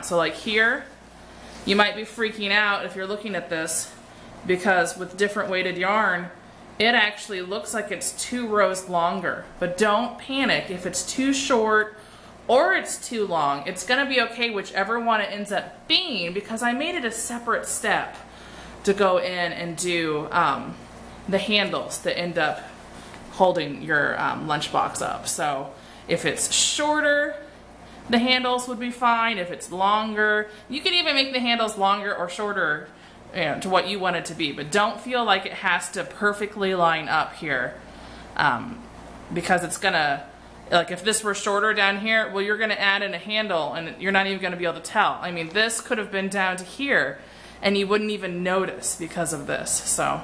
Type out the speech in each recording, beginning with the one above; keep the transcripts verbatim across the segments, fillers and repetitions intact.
So like here, you might be freaking out if you're looking at this, because with different weighted yarn, it actually looks like it's two rows longer. But don't panic if it's too short or it's too long. It's gonna be okay whichever one it ends up being, because I made it a separate step to go in and do um, the handles that end up holding your um, lunchbox up. So if it's shorter, the handles would be fine. If it's longer, you can even make the handles longer or shorter, you know, to what you want it to be. But don't feel like it has to perfectly line up here, um, because it's gonna, like if this were shorter down here, well, you're gonna add in a handle and you're not even gonna be able to tell. I mean, this could have been down to here and you wouldn't even notice because of this. So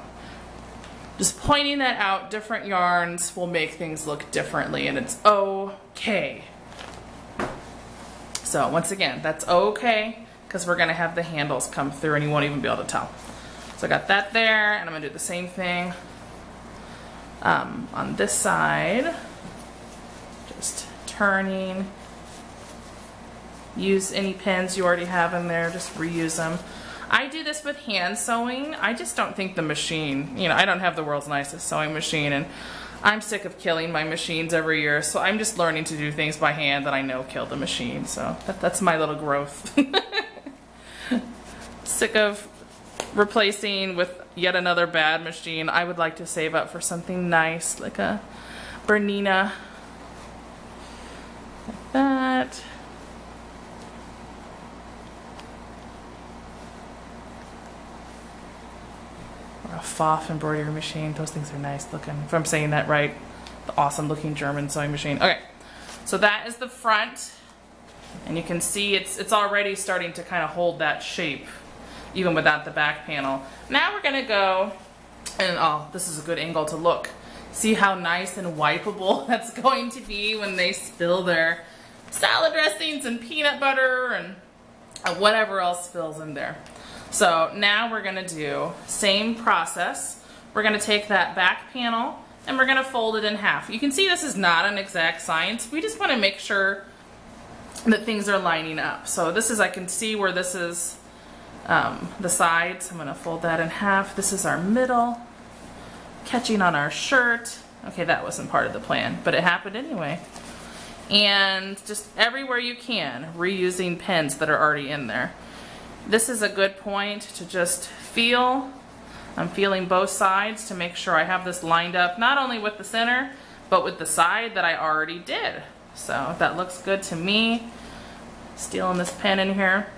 just pointing that out, different yarns will make things look differently, and it's okay. So once again, that's okay, because we're gonna have the handles come through and you won't even be able to tell. So I got that there, and I'm gonna do the same thing um, on this side. Just turning, use any pins you already have in there, just reuse them. I do this with hand sewing. I just don't think the machine, you know, I don't have the world's nicest sewing machine, and I'm sick of killing my machines every year, so I'm just learning to do things by hand that I know kill the machine. So that, that's my little growth. Sick of replacing with yet another bad machine. I would like to save up for something nice, like a Bernina. Like that. A Pfaff embroidery machine. Those things are nice looking, if I'm saying that right. The awesome looking German sewing machine. Okay, so that is the front, and you can see it's it's already starting to kind of hold that shape even without the back panel. Now we're gonna go, and oh, this is a good angle to look. See how nice and wipeable that's going to be when they spill their salad dressings and peanut butter and whatever else spills in there. So now we're gonna do same process. We're gonna take that back panel and we're gonna fold it in half. You can see this is not an exact science. We just wanna make sure that things are lining up. So this is, I can see where this is um, the sides. I'm gonna fold that in half. This is our middle, catching on our shirt. Okay, that wasn't part of the plan, but it happened anyway. And just everywhere you can, reusing pins that are already in there. This is a good point to just feel. I'm feeling both sides to make sure I have this lined up, not only with the center, but with the side that I already did. So that looks good to me. Stealing this pin in here.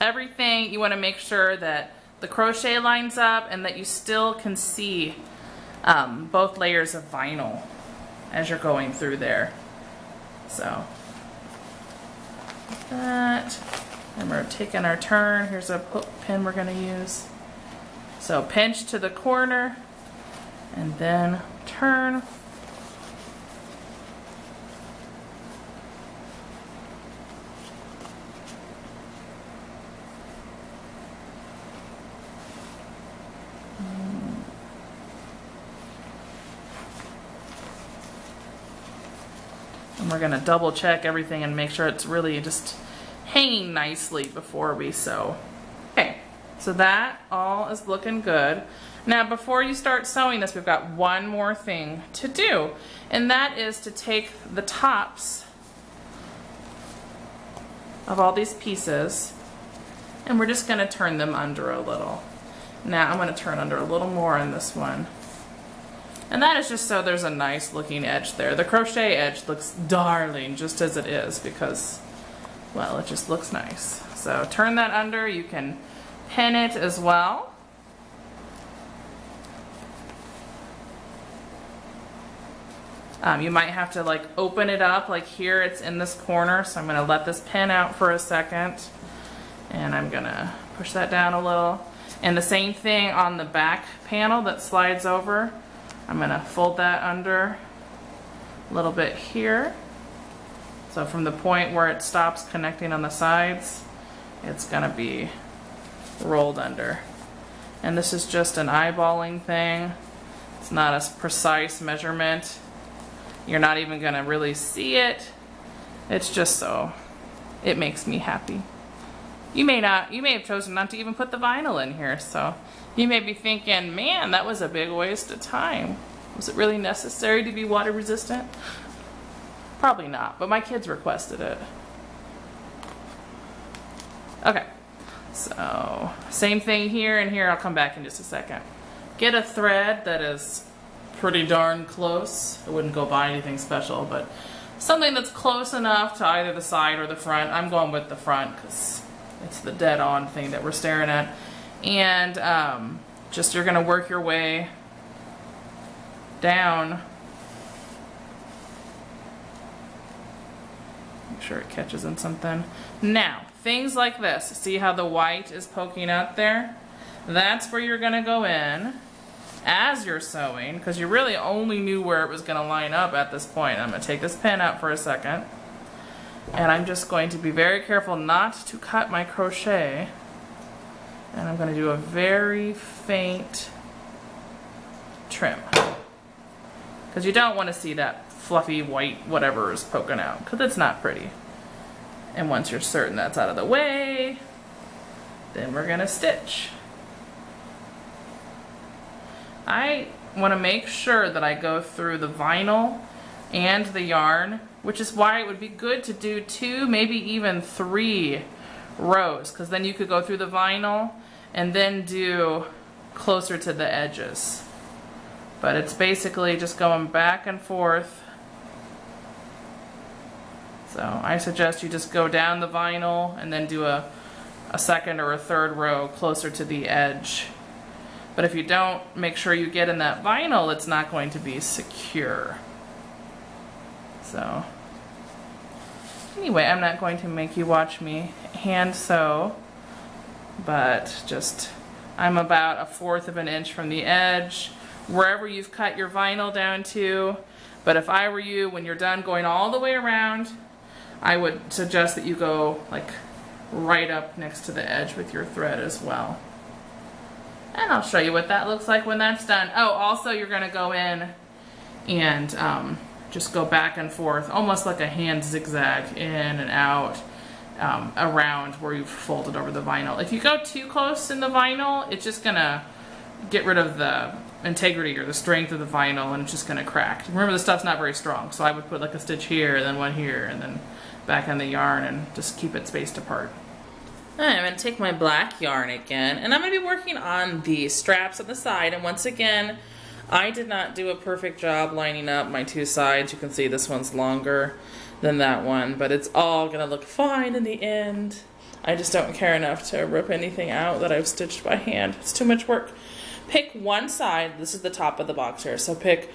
Everything, you want to make sure that the crochet lines up and that you still can see um, both layers of vinyl as you're going through there. So. That, and we're taking our turn. Here's a hook pin we're going to use. So pinch to the corner and then turn. We're gonna double check everything and make sure it's really just hanging nicely before we sew. Okay, so that all is looking good. Now before you start sewing this, we've got one more thing to do, and that is to take the tops of all these pieces and we're just gonna turn them under a little. Now I'm gonna turn under a little more on this one. And that is just so there's a nice looking edge there. The crochet edge looks darling just as it is because, well, it just looks nice. So turn that under. You can pin it as well. Um, you might have to like open it up, like here it's in this corner. So I'm gonna let this pin out for a second and I'm gonna push that down a little. And the same thing on the back panel that slides over. I'm gonna fold that under a little bit here. So from the point where it stops connecting on the sides, it's gonna be rolled under. And this is just an eyeballing thing. It's not a precise measurement. You're not even gonna really see it. It's just so, it makes me happy. You may not, you may have chosen not to even put the vinyl in here, so you may be thinking, man, that was a big waste of time. Was it really necessary to be water resistant? Probably not, but my kids requested it. Okay, so same thing here and here. I'll come back in just a second. Get a thread that is pretty darn close. I wouldn't go buy anything special, but something that's close enough to either the side or the front. I'm going with the front because it's the dead-on thing that we're staring at. And um, just you're gonna work your way down. Make sure it catches in something. Now, things like this. See how the white is poking out there? That's where you're gonna go in as you're sewing, because you really only knew where it was gonna line up at this point. I'm gonna take this pin up for a second. And I'm just going to be very careful not to cut my crochet. And I'm going to do a very faint trim. Because you don't want to see that fluffy white whatever is poking out. Because it's not pretty. And once you're certain that's out of the way, then we're going to stitch. I want to make sure that I go through the vinyl and the yarn, which is why it would be good to do two, maybe even three rows, because then you could go through the vinyl and then do closer to the edges. But it's basically just going back and forth. So I suggest you just go down the vinyl and then do a, a second or a third row closer to the edge. But if you don't make sure you get in that vinyl, it's not going to be secure. So anyway, I'm not going to make you watch me hand sew, but just I'm about a fourth of an inch from the edge, wherever you've cut your vinyl down to. But if I were you, when you're done going all the way around, I would suggest that you go like right up next to the edge with your thread as well. And I'll show you what that looks like when that's done. Oh, also you're going to go in and um, just go back and forth, almost like a hand zigzag, in and out, um, around where you've folded over the vinyl. If you go too close in the vinyl, it's just gonna get rid of the integrity or the strength of the vinyl, and it's just gonna crack. Remember, the stuff's not very strong, so I would put like a stitch here, and then one here, and then back on the yarn, and just keep it spaced apart. Alright, I'm gonna take my black yarn again, and I'm gonna be working on the straps on the side, and once again, I did not do a perfect job lining up my two sides. You can see this one's longer than that one, but it's all gonna look fine in the end. I just don't care enough to rip anything out that I've stitched by hand. It's too much work. Pick one side. This is the top of the box here, so pick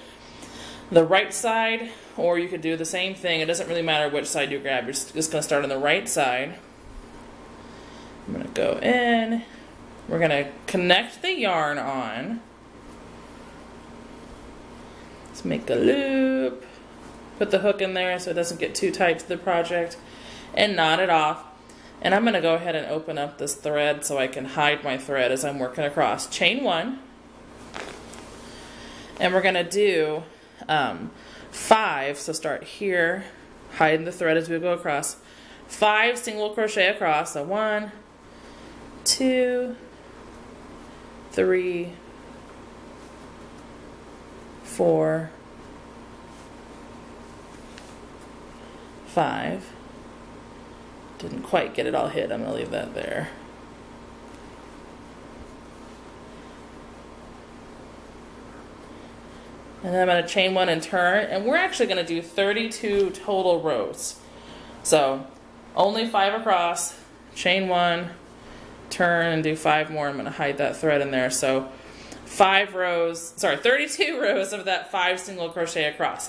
the right side, or you could do the same thing. It doesn't really matter which side you grab. You're just gonna start on the right side. I'm gonna go in. We're gonna connect the yarn on. Let's make a loop, put the hook in there so it doesn't get too tight to the project, and knot it off. And I'm going to go ahead and open up this thread so I can hide my thread as I'm working across. Chain one, and we're going to do um, five, so start here, hide the thread as we go across, five single crochet across, so one, two, three, four, five. Didn't quite get it all hid. I'm going to leave that there. And then I'm going to chain one and turn. And we're actually going to do thirty-two total rows. So only five across, chain one, turn, and do five more. I'm going to hide that thread in there. So five rows, sorry, thirty-two rows of that five single crochet across.